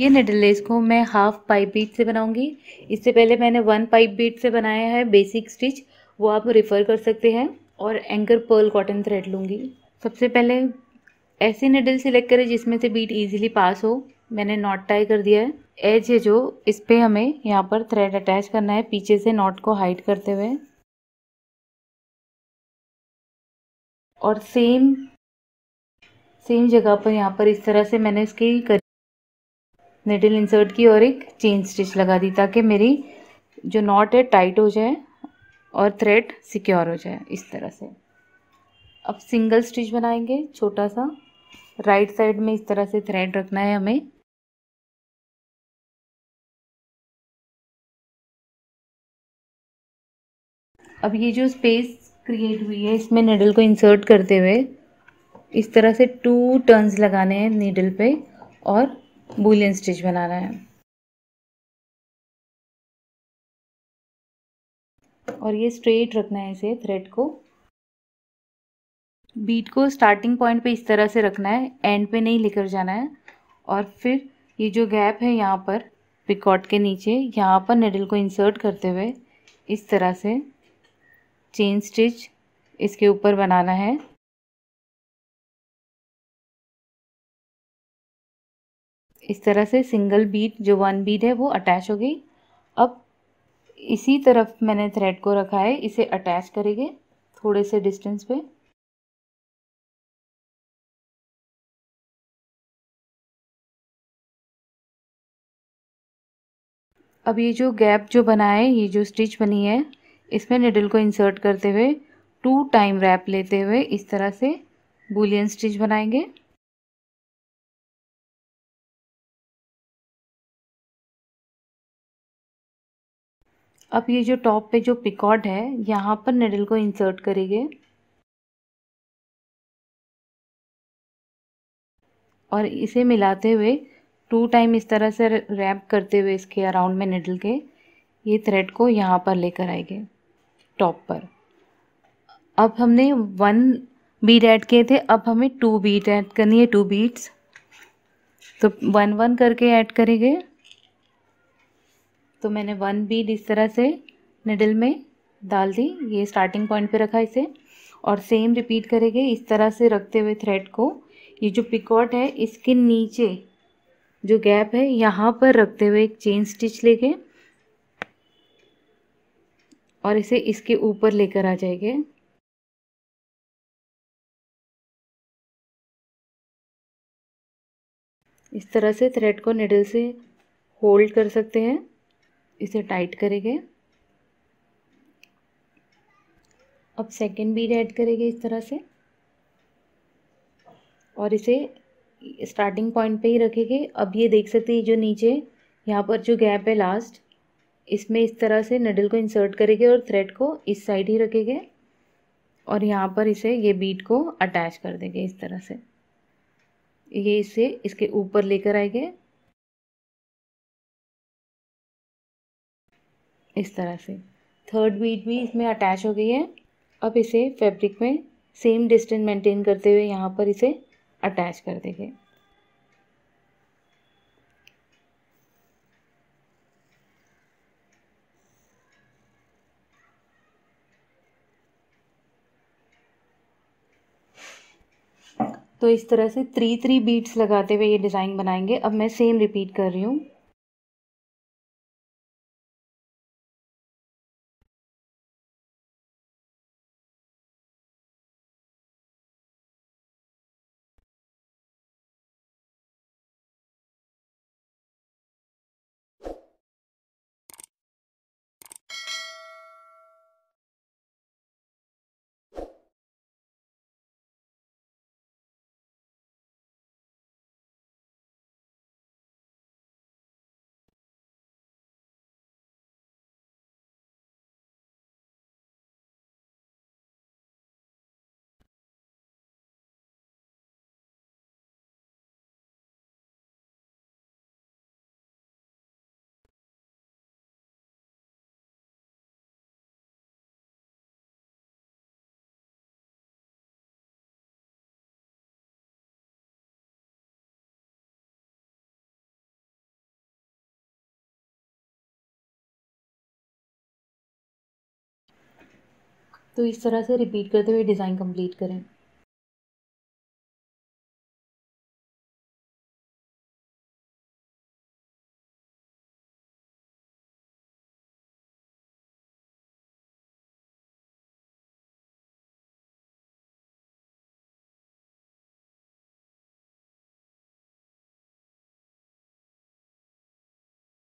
ये needle less को मैं हाफ पाइप बीट से बनाऊंगी। इससे पहले मैंने वन पाइप बीट से बनाया है बेसिक स्टिच, वो आप रेफ़र कर सकते हैं। और एंकर पर्ल कॉटन थ्रेड लूँगी। सबसे पहले ऐसे निडल सिलेक्ट करें जिसमें से बीट इजीली पास हो। मैंने नॉट टाई कर दिया है। एज है जो, इस पर हमें यहाँ पर थ्रेड अटैच करना है पीछे से नॉट को हाइड करते हुए। और सेम जगह पर यहाँ पर इस तरह से मैंने इसकी निडल इंसर्ट की और एक चेन स्टिच लगा दी ताकि मेरी जो नॉट है टाइट हो जाए और थ्रेड सिक्योर हो जाए। इस तरह से अब सिंगल स्टिच बनाएंगे छोटा सा। राइट साइड में इस तरह से थ्रेड रखना है हमें। अब ये जो स्पेस क्रिएट हुई है इसमें नीडल को इंसर्ट करते हुए इस तरह से 2 टर्न्स लगाने हैं नीडल पे और बूलियन स्टिच बनाना है। और ये स्ट्रेट रखना है इसे थ्रेड को। बीट को स्टार्टिंग पॉइंट पे इस तरह से रखना है, एंड पे नहीं लेकर जाना है। और फिर ये जो गैप है यहाँ पर पिकॉट के नीचे, यहाँ पर नीडल को इंसर्ट करते हुए इस तरह से चेन स्टिच इसके ऊपर बनाना है। इस तरह से सिंगल बीट जो 1 बीट है वो अटैच हो गई। अब इसी तरफ मैंने थ्रेड को रखा है, इसे अटैच करेंगे थोड़े से डिस्टेंस पे। अब ये जो गैप जो बना है, ये जो स्टिच बनी है, इसमें नीडल को इंसर्ट करते हुए 2 टाइम रैप लेते हुए इस तरह से बूलियन स्टिच बनाएंगे। अब ये जो टॉप पे जो पिकॉट है यहाँ पर नीडल को इंसर्ट करेंगे और इसे मिलाते हुए 2 टाइम इस तरह से रैप करते हुए इसके अराउंड में नीडल के ये थ्रेड को यहाँ पर लेकर आएंगे टॉप पर। अब हमने 1 बीट ऐड किए थे, अब हमें 2 बीट ऐड करनी है, 2 बीट्स। तो 1-1 करके ऐड करेंगे। तो मैंने 1 बीट इस तरह से निडल में डाल दी, ये स्टार्टिंग पॉइंट पे रखा इसे। और सेम रिपीट करेंगे इस तरह से रखते हुए थ्रेड को। ये जो पिकॉट है इसके नीचे जो गैप है यहाँ पर रखते हुए एक चेन स्टिच लेके और इसे इसके ऊपर लेकर आ जाएंगे। इस तरह से थ्रेड को निडल से होल्ड कर सकते हैं, इसे टाइट करेंगे। अब सेकेंड बीड ऐड करेंगे इस तरह से और इसे स्टार्टिंग पॉइंट पे ही रखेंगे। अब ये देख सकते हैं जो नीचे यहाँ पर जो गैप है लास्ट, इसमें इस तरह से निडल को इंसर्ट करेंगे और थ्रेड को इस साइड ही रखेंगे और यहाँ पर इसे ये बीड को अटैच कर देंगे इस तरह से। ये इसे इसके ऊपर लेकर आएंगे इस तरह से। थर्ड बीट भी इसमें अटैच हो गई है। अब इसे फैब्रिक में सेम डिस्टेंस मेंटेन करते हुए यहाँ पर इसे अटैच कर देंगे। तो इस तरह से 3-3 बीट्स लगाते हुए ये डिज़ाइन बनाएंगे। अब मैं सेम रिपीट कर रही हूँ। तो इस तरह से रिपीट करते हुए डिज़ाइन कंप्लीट करें।